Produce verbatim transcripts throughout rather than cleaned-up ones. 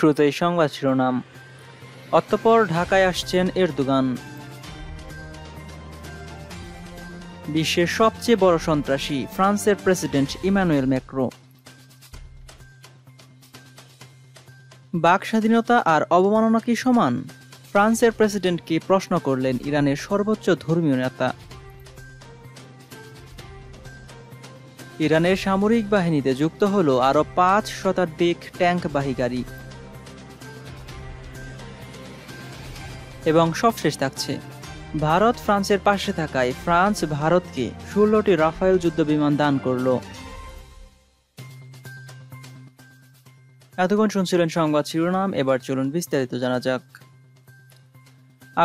শুরুতেই সংবাদ শিরোনাম। অতঃপর ঢাকায় আসছেন এরদোগান। বিশ্বের সবচেয়ে বড় সন্ত্রাসী ফ্রান্সের প্রেসিডেন্ট ইমানুয়েল ম্যাক্রন। বাক স্বাধীনতা আর অবমাননা কি সমান? ফ্রান্সের প্রেসিডেন্টকে প্রশ্ন করলেন ইরানের সর্বোচ্চ ধর্মীয় নেতা। ইরানের সামরিক বাহিনীতে যুক্ত হলো আরও পাঁচ শতাধিক ট্যাঙ্কবাহী গাড়ি। এবং সবশেষ থাকছে ভারত ফ্রান্সের পাশে থাকায় ফ্রান্স ভারতকে ষোলোটি রাফায়েল যুদ্ধবিমান দান করল। এতক্ষণ শুনছিলেন সংবাদ শিরোনাম, এবার চলুন বিস্তারিত জানা যাক।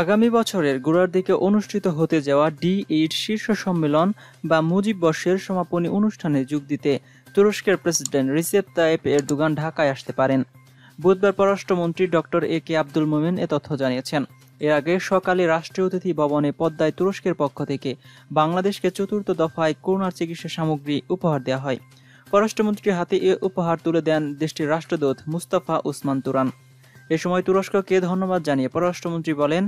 আগামী বছরের গোড়ার দিকে অনুষ্ঠিত হতে যাওয়া ডি এইট শীর্ষ সম্মেলন বা মুজিব বর্ষের সমাপনী অনুষ্ঠানে যোগ দিতে তুরস্কের প্রেসিডেন্ট রিসেপ তাইপ এরদোগান ঢাকায় আসতে পারেন। বুধবার পররাষ্ট্রমন্ত্রী ডক্টর এ কে আব্দুল মোমেন এ তথ্য জানিয়েছেন। এর আগে সকালে রাষ্ট্রীয় অতিথি ভবনে পদ্মায় তুরস্কের পক্ষ থেকে বাংলাদেশকে চতুর্থ দফায় করোনার চিকিৎসা সামগ্রী উপহার দেওয়া হয়। পররাষ্ট্রমন্ত্রীর হাতে এ উপহার তুলে দেন দেশটির রাষ্ট্রদূত মুস্তাফা ওসমান তুরান। এ সময় তুরস্ককে ধন্যবাদ জানিয়ে পররাষ্ট্রমন্ত্রী বলেন,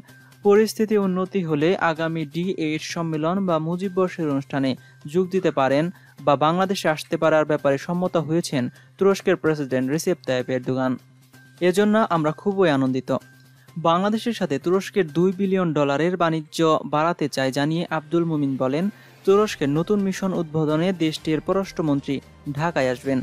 পরিস্থিতি উন্নতি হলে আগামী ডি এইট সম্মেলন বা মুজিব বর্ষের অনুষ্ঠানে যোগ দিতে পারেন বা বাংলাদেশে আসতে পারার ব্যাপারে সম্মত হয়েছেন তুরস্কের প্রেসিডেন্ট রিসেপ তাইপ এরদোগান। এজন্য আমরা খুবই আনন্দিত। বাংলাদেশের সাথে তুরস্কের দুই বিলিয়ন ডলারের বাণিজ্য বাড়াতে চায় জানিয়ে আব্দুল মোমিন বলেন, তুরস্কের নতুন মিশন উদ্বোধনে দেশটির পররাষ্ট্রমন্ত্রী ঢাকায় আসবেন।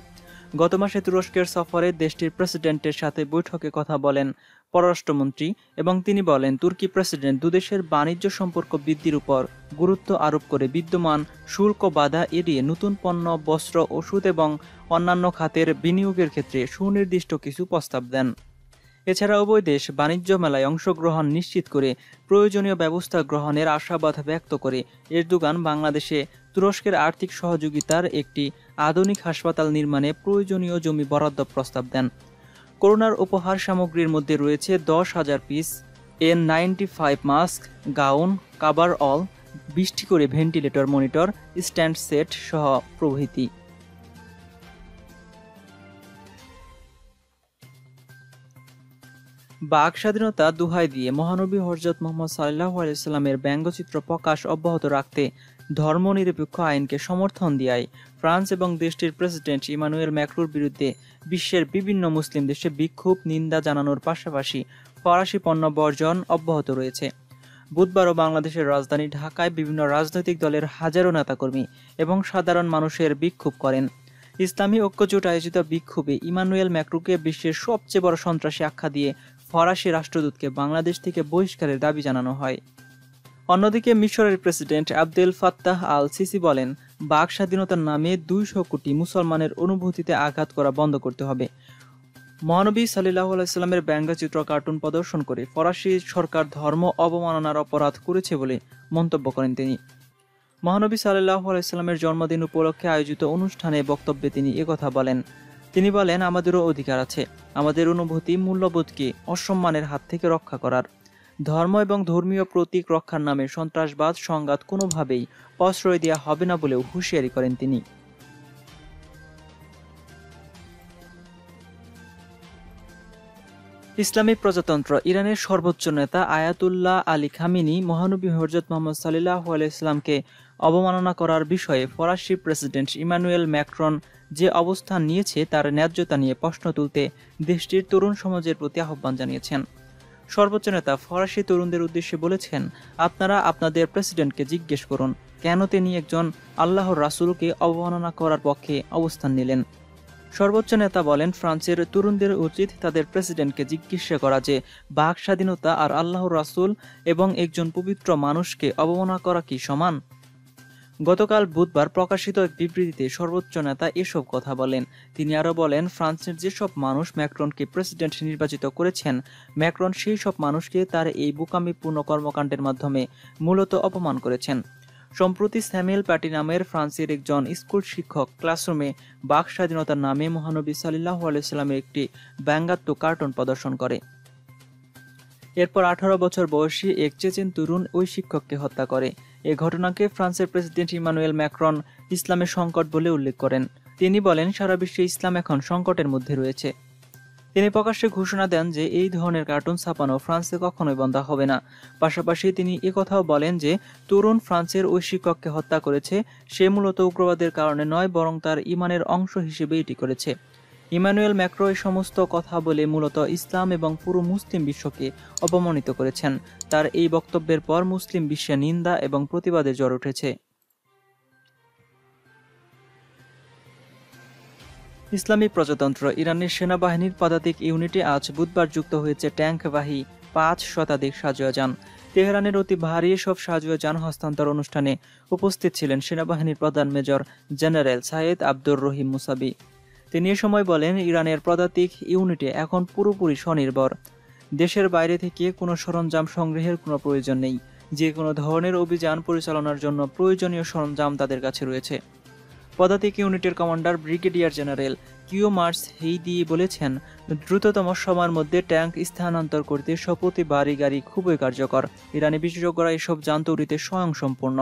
গত মাসে তুরস্কের সফরে দেশটির প্রেসিডেন্টের সাথে বৈঠকে কথা বলেন পররাষ্ট্রমন্ত্রী এবং তিনি বলেন, তুর্কি প্রেসিডেন্ট দুদেশের বাণিজ্য সম্পর্ক বৃদ্ধির উপর গুরুত্ব আরোপ করে বিদ্যমান শুল্ক বাধা এড়িয়ে নতুন পণ্য, বস্ত্র, ওষুধ এবং অন্যান্য খাতের বিনিয়োগের ক্ষেত্রে সুনির্দিষ্ট কিছু প্রস্তাব দেন। এছাড়া উভয় দেশ বাণিজ্য মেলায় অংশগ্রহণ নিশ্চিত করে প্রয়োজনীয় ব্যবস্থা গ্রহণের আশাবাদ ব্যক্ত করে এরদোগান বাংলাদেশে তুরস্কের আর্থিক সহযোগিতার একটি আধুনিক হাসপাতাল নির্মাণে প্রয়োজনীয় জমি বরাদ্দ প্রস্তাব দেন। করোনার উপহার সামগ্রীর মধ্যে রয়েছে দশ হাজার piece N ninety five mask, gown, cover all, বিশটি করে ভেন্টিলেটর মনিটর, স্ট্যান্ড সেট সহ প্রভৃতি। বাক স্বাধীনতা দোহাই দিয়ে মহানবী হযরত মুহাম্মদ সাল্লাল্লাহু আলাইহি সাল্লামের ব্যঙ্গচিত্র প্রকাশ অব্যাহত রাখতে ধর্মনিরপেক্ষ আইনকে সমর্থন দেয় ফ্রান্স এবং দেশটির প্রেসিডেন্ট ইমানুয়েল ম্যাক্রোর বিরুদ্ধে বিশ্বের বিভিন্ন মুসলিম দেশে বিক্ষোভ নিন্দা জানানোর পাশাপাশি ফরাসি পণ্য বর্জন অব্যাহত রয়েছে। বুধবারও বাংলাদেশের রাজধানী ঢাকায় বিভিন্ন রাজনৈতিক দলের হাজারো নেতাকর্মী এবং সাধারণ মানুষের বিক্ষোভ করেন। ইসলামী ঐক্যজোট আয়োজিত বিক্ষোভে ইমানুয়েল ম্যাক্রোকে বিশ্বের সবচেয়ে বড় সন্ত্রাসী আখ্যা দিয়ে ফরাসি রাষ্ট্রদূতকে বাংলাদেশ থেকে বহিষ্কারের দাবি জানানো হয়। অন্যদিকে মিশরের president Abdel Fattah al Sisi বলেন, বাক স্বাধীনতার নামে দুইশো কোটি মুসলমানের অনুভূতিতে আঘাত করা বন্ধ করতে হবে। মহানবী সাল্লাল্লাহু আলাইহি সাল্লামের ব্যঙ্গচিত্র কার্টুন প্রদর্শন করে ফরাসি সরকার ধর্ম অবমাননার অপরাধ করেছে বলে মন্তব্য করেন তিনি। মহানবী সাল্লাল্লাহু আলাইহি সাল্লামের জন্মদিন উপলক্ষে আয়োজিত অনুষ্ঠানে বক্তব্যে তিনি একথা বলেন। তিনি বলেন, আমাদেরও অধিকার আছে আমাদের অনুভূতি মূল্যবোধকে অসম্মানের হাত থেকে রক্ষা করার। ধর্ম এবং ধর্মীয় প্রতীক রক্ষার নামে সন্ত্রাসবাদ, সংঘাত কোনোভাবেই প্রশ্রয় দেওয়া হবে না বলেও হুঁশিয়ারি করেন তিনি। ইসলামী প্রজাতন্ত্র ইরানের সর্বোচ্চ নেতা আয়াতুল্লাহ আলী খামেনি মহানবী হযরত মুহাম্মদ সাল্লাল্লাহু আলাইহি সাল্লামকে অবমাননা করার বিষয়ে ফরাসি প্রেসিডেন্ট ইমানুয়েল ম্যাক্রন যে অবস্থান নিয়েছে তার ন্যায্যতা নিয়ে প্রশ্ন তুলতে দেশটির তরুণ সমাজের প্রতি আহ্বান জানিয়েছেন। সর্বোচ্চ নেতা ফরাসি তরুণদের উদ্দেশ্যে বলেছেন, আপনারা আপনাদের প্রেসিডেন্টকে জিজ্ঞেস করুন কেন তিনি একজন আল্লাহর রাসূলকে অবমাননা করার পক্ষে অবস্থান নিলেন। সর্বোচ্চ নেতা বলেন, ফ্রান্সের তরুণদের উচিত তাদের প্রেসিডেন্টকে জিজ্ঞাসা করা যে বাক স্বাধীনতা আর আল্লাহর রাসূল এবং একজন পবিত্র মানুষকে অবমাননা করা কি সমান? গতকাল বুধবার প্রকাশিত এক বিবৃতিতে সর্বোচ্চ নেতা এসব কথা বলেন। তিনি আরও বলেন, ফ্রান্সের যেসব মানুষ ম্যাক্রনকে প্রেসিডেন্ট নির্বাচিত করেছেন, ম্যাক্রন সেই সব মানুষকে তার এই বোকামিপূর্ণ কর্মকাণ্ডের মাধ্যমে মূলত অপমান করেছেন। সম্প্রতি স্যামুয়েল প্যাটি নামের ফ্রান্সের একজন স্কুল শিক্ষক ক্লাসরুমে বাক স্বাধীনতার নামে মহানবী সাল্লাল্লাহু আলাইহি সাল্লামের একটি ব্যঙ্গাত্মক কার্টুন প্রদর্শন করে। এরপর আঠারো বছর বয়সী এক চেচেন তরুণ ওই শিক্ষককে হত্যা করে। এ ঘটনাকে ফ্রান্সের প্রেসিডেন্ট ইমানুয়েল ম্যাক্রন ইসলামের সংকট বলে উল্লেখ করেন। তিনি বলেন, সারা বিশ্বে ইসলাম এখন সংকটের মধ্যে রয়েছে। তিনি প্রকাশ্যে ঘোষণা দেন যে এই ধরনের কার্টুন ছাপানো ফ্রান্সে কখনোই বন্ধ হবে না। পাশাপাশি তিনি একথাও বলেন যে তরুণ ফ্রান্সের ওই শিক্ষককে হত্যা করেছে সে মূলত উগ্রবাদের কারণে নয়, বরং তার ইমানের অংশ হিসেবে এটি করেছে। ইমানুয়েল ম্যাক্রো এই সমস্ত কথা বলে মূলত ইসলাম এবং পুরো মুসলিম বিশ্বকে অপমানিত করেছেন। তার এই বক্তব্যের পর মুসলিম বিশ্বে নিন্দা এবং প্রতিবাদে ঝড় উঠেছে। ইসলামী প্রজাতন্ত্র ইরানের সেনাবাহিনীর পদাতিক ইউনিটে আজ বুধবার যুক্ত হয়েছে ট্যাঙ্কবাহী পাঁচ শতাধিক সাঁজোয়া যান। তেহরানের অতি ভারী সব সাঁজোয়া যান হস্তান্তর অনুষ্ঠানে উপস্থিত ছিলেন সেনাবাহিনীর প্রধান major general Sayyed Abdur Rahim মুসাবি। তিনি এ সময় বলেন, ইরানের পদাতিক ইউনিটে এখন পুরোপুরি স্বনির্ভর, দেশের বাইরে থেকে কোনো সরঞ্জাম সংগ্রহের কোনো প্রয়োজন নেই। যে কোনো ধরনের অভিযান পরিচালনার জন্য প্রয়োজনীয় সরঞ্জাম তাদের কাছে রয়েছে। পদাতিক ইউনিটের commander brigadier general Kiumars Heydari বলেছেন, দ্রুততম সময়ের মধ্যে ট্যাঙ্ক স্থানান্তর করতে সপ্রতি বাড়ি গাড়ি খুবই কার্যকর। ইরানি বিশেষজ্ঞরা এসব যান তৈরিতে স্বয়ংসম্পূর্ণ।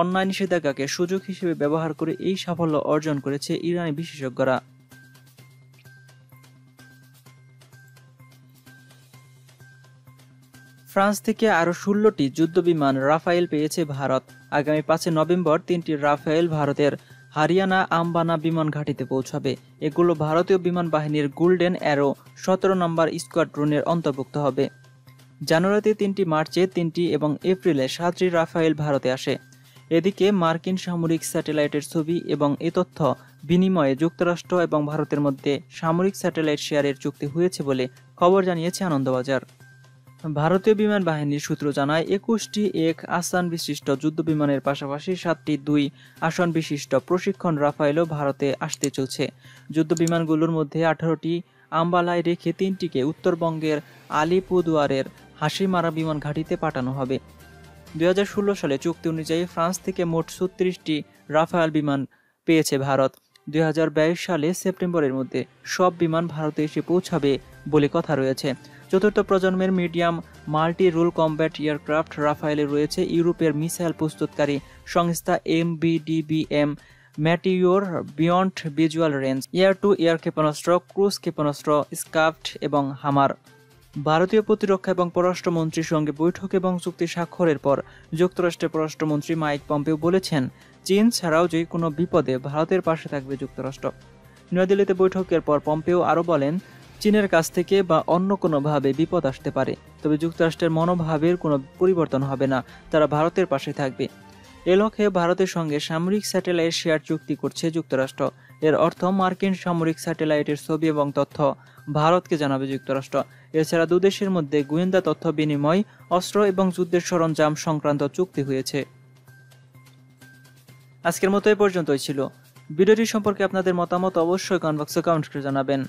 অনলাইন নিষেধাজ্ঞাকে সুযোগ হিসেবে ব্যবহার করে এই সাফল্য অর্জন করেছে ইরানি বিশেষজ্ঞরা। ফ্রান্স থেকে আরও ষোলোটি যুদ্ধবিমান রাফায়েল পেয়েছে ভারত। আগামী পাঁচই নভেম্বর তিনটি রাফায়েল ভারতের হারিয়ানা আম্বানা বিমান ঘাঁটিতে পৌঁছাবে। এগুলো ভারতীয় বিমান বাহিনীর গোল্ডেন অ্যারো সতেরো নম্বর স্কোয়াড্রনের অন্তর্ভুক্ত হবে। জানুয়ারিতে তিনটি, মার্চে তিনটি এবং এপ্রিলে সাতটি রাফায়েল ভারতে আসে। এদিকে মার্কিন সামরিক স্যাটেলাইটের ছবি এবং এ তথ্য বিনিময়ে যুক্তরাষ্ট্র এবং ভারতের মধ্যে সামরিক স্যাটেলাইট শেয়ারের চুক্তি হয়েছে বলে খবর জানিয়েছে আনন্দবাজার। ভারতীয় বিমান বাহিনীর সূত্র জানায়, একুশটি এক আসন বিশিষ্ট যুদ্ধবিমানের পাশাপাশি সাতটি দুই আসন বিশিষ্ট প্রশিক্ষণ রাফায়েলও ভারতে আসতে চলছে। যুদ্ধবিমানগুলোর মধ্যে আঠারোটি আম্বালায় রেখে তিনটিকে উত্তরবঙ্গের আলিপুরদুয়ারের হাসিমারা বিমান ঘাঁটিতে পাঠানো হবে। দুই হাজার ষোলো সালে চুক্তি অনুযায়ী ফ্রান্স থেকে মোট ছত্রিশটি রাফায়েল বিমান পেয়েছে ভারত। দুই হাজার বাইশ সালে সেপ্টেম্বরের মধ্যে সব বিমান ভারতে এসে পৌঁছাবে বলে কথা রয়েছে। চতুর্থ প্রজন্মের medium multi role combat aircraft রাফায়েলে রয়েছে ইউরোপের মিসাইল প্রস্তুতকারী সংস্থা এম বিডিবিএম Meteor beyond visual range air to air ক্ষেপণাস্ত্র, ক্রুজ ক্ষেপণাস্ত্র, স্কাফট এবং হামার। ভারতীয় প্রতিরক্ষা এবং পররাষ্ট্রমন্ত্রীর সঙ্গে বৈঠক এবং চুক্তি স্বাক্ষরের পর যুক্তরাষ্ট্রের পররাষ্ট্রমন্ত্রী মাইক পম্পেও বলেছেন, চীন ছাড়াও যে কোনো বিপদে ভারতের পাশে থাকবে যুক্তরাষ্ট্র। নয়াদিল্লিতে বৈঠকের পর পম্পেও আরও বলেন, চীনের কাছ থেকে বা অন্য কোনোভাবে বিপদ আসতে পারে, তবে যুক্তরাষ্ট্রের মনোভাবের কোনো পরিবর্তন হবে না, তারা ভারতের পাশে থাকবে। এ লক্ষ্যে ভারতের সঙ্গে সামরিক স্যাটেলাইট শেয়ার চুক্তি করছে যুক্তরাষ্ট্র। এর অর্থ মার্কিন সামরিক স্যাটেলাইটের ছবি এবং তথ্য ভারতকে জানাবে যুক্তরাষ্ট্র। এছাড়া দুদেশের মধ্যে গোয়েন্দা তথ্য বিনিময়, অস্ত্র এবং যুদ্ধের সরঞ্জাম সংক্রান্ত চুক্তি হয়েছে। আজকের মতো এ পর্যন্তই ছিল। ভিডিওটি সম্পর্কে আপনাদের মতামত অবশ্যই কমেন্ট বক্সে কমেন্ট করে জানাবেন।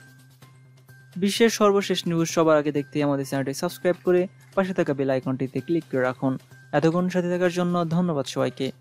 বিশ্বের সর্বশেষ নিউজ সবার আগে দেখতে আমাদের চ্যানেলটি সাবস্ক্রাইব করে পাশে থাকা বেল আইকনটিতে ক্লিক করে রাখুন। এতক্ষণ সাথে থাকার জন্য ধন্যবাদ সবাইকে।